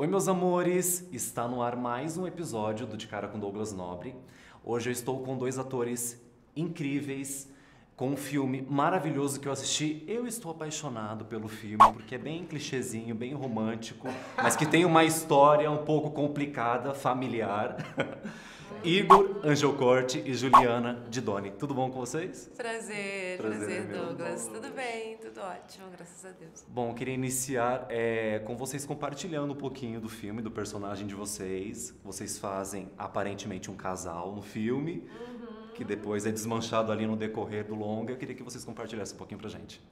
Oi, meus amores! Está no ar mais um episódio do De Cara com Douglas Nobre. Hoje eu estou com dois atores incríveis, com um filme maravilhoso que eu assisti. Eu estou apaixonado pelo filme, porque é bem clichêzinho, bem romântico, mas que tem uma história um pouco complicada, familiar. Igor Angelkorte e Juliana Didone. Tudo bom com vocês? Prazer Douglas. Tudo bem, tudo ótimo, graças a Deus. Bom, eu queria iniciar com vocês compartilhando um pouquinho do filme, do personagem de vocês. Vocês fazem, aparentemente, um casal no filme, que depois é desmanchado ali no decorrer do longa. Eu queria que vocês compartilhassem um pouquinho pra gente.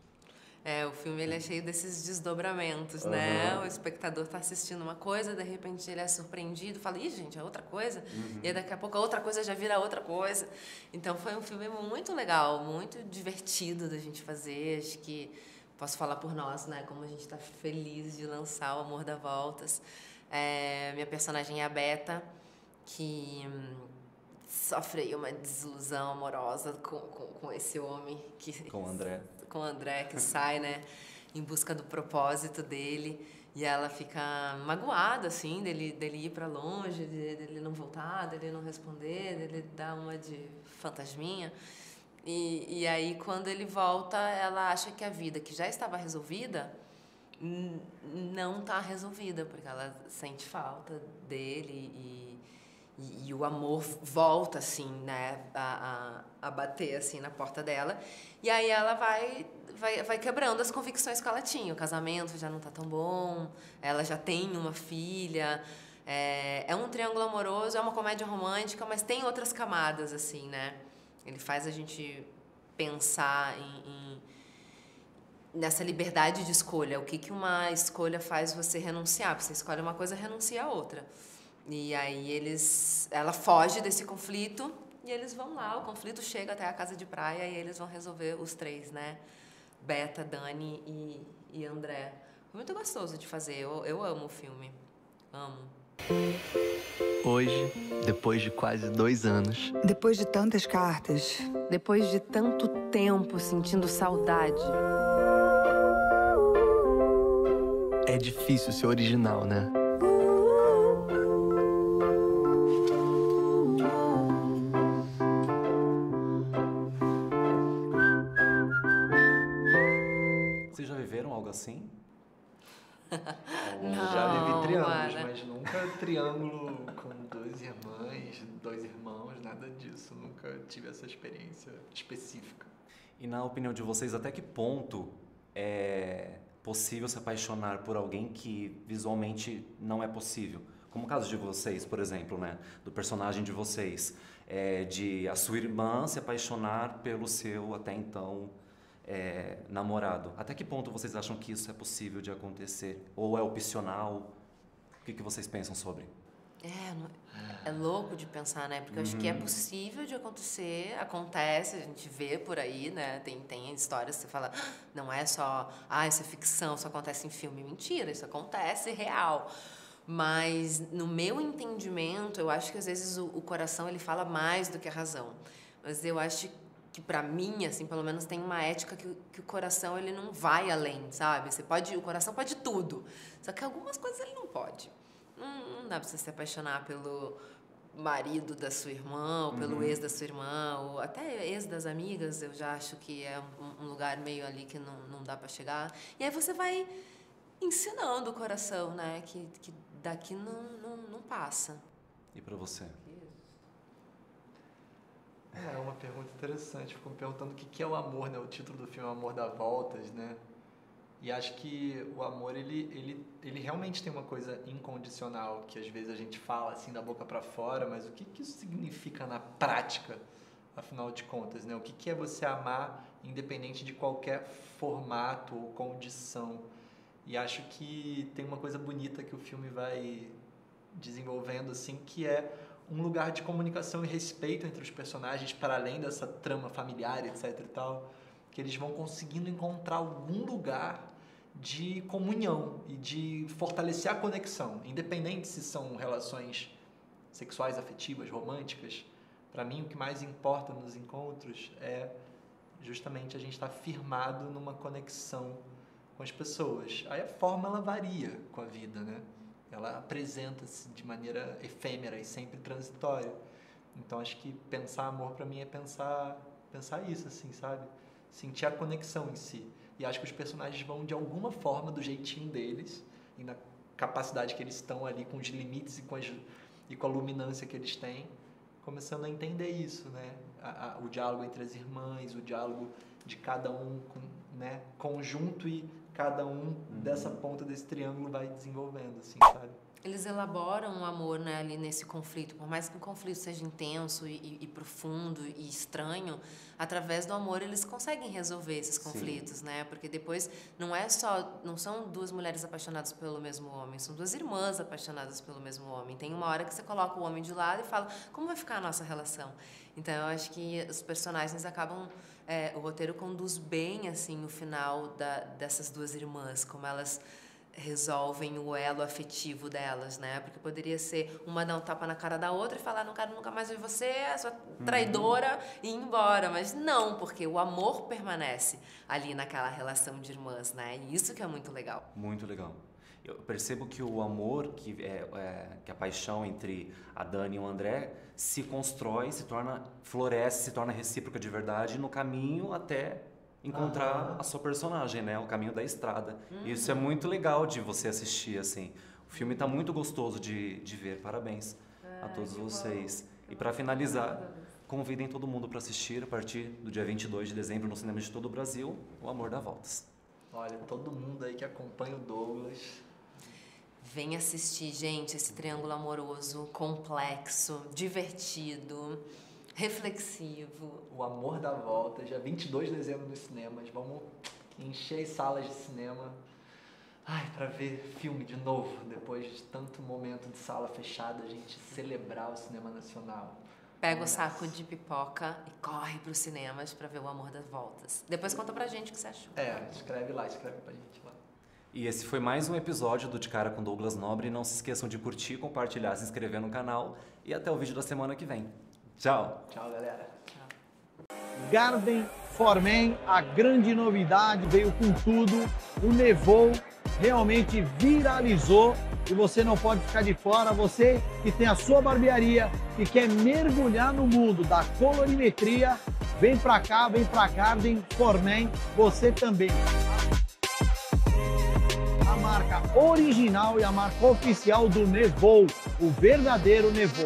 O filme ele é cheio desses desdobramentos, né? O espectador tá assistindo uma coisa, de repente ele é surpreendido, fala, ih, gente, é outra coisa. E aí daqui a pouco a outra coisa já vira outra coisa. Então foi um filme muito legal, muito divertido da gente fazer. Acho que posso falar por nós, né? Como a gente tá feliz de lançar o Amor Dá Voltas. Minha personagem é a Beta, que sofre uma desilusão amorosa com esse homem. Com o André. Com o André, que sai, né, em busca do propósito dele, e ela fica magoada, assim, dele ir pra longe, dele não voltar, dele não responder, dele dar uma de fantasminha. E aí, quando ele volta, ela acha que a vida que já estava resolvida não tá resolvida, porque ela sente falta dele e o amor volta, assim, né, a bater, assim, na porta dela. E aí ela vai quebrando as convicções que ela tinha. O casamento já não tá tão bom, ela já tem uma filha. É um triângulo amoroso, é uma comédia romântica, mas tem outras camadas, assim, né? Ele faz a gente pensar nessa liberdade de escolha. O que uma escolha faz você renunciar? Você escolhe uma coisa, renuncia a outra. E aí ela foge desse conflito e eles vão lá, o conflito chega até a casa de praia e eles vão resolver os três, né? Beta, Dani e André. Foi muito gostoso de fazer, eu amo o filme, amo. Hoje, depois de quase 2 anos... Depois de tantas cartas... Depois de tanto tempo sentindo saudade... É difícil ser original, né? Assim? Não, já vivi triângulos, mas nunca triângulo com 2 irmãs, 2 irmãos, nada disso. Nunca tive essa experiência específica. E na opinião de vocês, até que ponto é possível se apaixonar por alguém que visualmente não é possível? Como o caso de vocês, por exemplo, né? Do personagem de vocês, de a sua irmã se apaixonar pelo seu, até então, namorado. Até que ponto vocês acham que isso é possível de acontecer? Ou é opcional? O que vocês pensam sobre? É louco de pensar, né? Porque eu acho que é possível de acontecer, acontece, a gente vê por aí, né? Tem histórias que você fala, não é só, isso é ficção, isso acontece em filme. Mentira, isso acontece real. Mas, no meu entendimento, eu acho que às vezes o coração ele fala mais do que a razão. Mas eu acho que pra mim, assim, pelo menos tem uma ética que o coração, ele não vai além, sabe? O coração pode tudo, só que algumas coisas ele não pode. Não dá pra você se apaixonar pelo marido da sua irmã, ou pelo ex da sua irmã, ou até ex das amigas, eu já acho que é um lugar meio ali que não dá pra chegar. E aí você vai ensinando o coração, né? Que daqui não passa. E pra você? É uma pergunta interessante, fico me perguntando o que é o amor, né? O título do filme é Amor Dá Voltas, né? E acho que o amor, ele realmente tem uma coisa incondicional, que às vezes a gente fala assim da boca pra fora, mas o que isso significa na prática, afinal de contas, né? O que é você amar independente de qualquer formato ou condição? E acho que tem uma coisa bonita que o filme vai desenvolvendo, assim, que é um lugar de comunicação e respeito entre os personagens, para além dessa trama familiar, etc e tal, que eles vão conseguindo encontrar algum lugar de comunhão e de fortalecer a conexão, independente se são relações sexuais, afetivas, românticas. Para mim, o que mais importa nos encontros é justamente a gente estar firmado numa conexão com as pessoas. Aí a forma, ela varia com a vida, né? ela apresenta-se de maneira efêmera e sempre transitória. Então acho que pensar amor para mim é pensar isso, assim, sabe? Sentir a conexão em si. E acho que os personagens vão, de alguma forma, do jeitinho deles, e na capacidade que eles estão ali, com os limites e com a luminância que eles têm, começando a entender isso, né? O diálogo entre as irmãs, o diálogo de cada um, né? Conjunto, e cada um dessa ponta desse triângulo vai desenvolvendo, assim, sabe? Eles elaboram o amor, né, ali nesse conflito, por mais que o conflito seja intenso e profundo e estranho, através do amor eles conseguem resolver esses conflitos, né? Porque depois não são duas mulheres apaixonadas pelo mesmo homem, são duas irmãs apaixonadas pelo mesmo homem. Tem uma hora que você coloca o homem de lado e fala, como vai ficar a nossa relação? Então eu acho que os personagens acabam, o roteiro conduz bem assim o final dessas duas irmãs, como elas resolvem o elo afetivo delas, né? Porque poderia ser uma dar um tapa na cara da outra e falar, não quero nunca mais ver você, sua traidora, e ir embora. Mas não, porque o amor permanece ali naquela relação de irmãs, né? E isso que é muito legal. Muito legal. Eu percebo que o amor, que a paixão entre a Dani e o André se constrói, se torna, floresce, se torna recíproca de verdade no caminho até encontrar a sua personagem, né? O caminho da estrada. Isso é muito legal de você assistir, assim. O filme tá muito gostoso de ver. Parabéns a todos vocês. Bom. E para finalizar, convidem todo mundo para assistir a partir do dia 22 de dezembro no cinema de todo o Brasil, O Amor Dá Voltas. Olha, todo mundo aí que acompanha o Douglas, vem assistir, gente, esse triângulo amoroso, complexo, divertido, reflexivo. O Amor Dá Voltas, dia 22 de dezembro nos cinemas. Vamos encher as salas de cinema. Ai, pra ver filme de novo, depois de tanto momento de sala fechada, a gente celebrar o cinema nacional. Pega o saco de pipoca e corre pros cinemas pra ver O Amor Dá Voltas. Depois conta pra gente o que você achou. Escreve lá, escreve pra gente lá. E esse foi mais um episódio do De Cara com Douglas Nobre. Não se esqueçam de curtir, compartilhar, se inscrever no canal e até o vídeo da semana que vem. Tchau. Tchau, galera. Tchau. Garden for Men, a grande novidade, veio com tudo. O Nevo realmente viralizou e você não pode ficar de fora. Você que tem a sua barbearia e quer mergulhar no mundo da colorimetria, vem pra Garden for Men, você também. A marca original e a marca oficial do Nevo, o verdadeiro Nevo.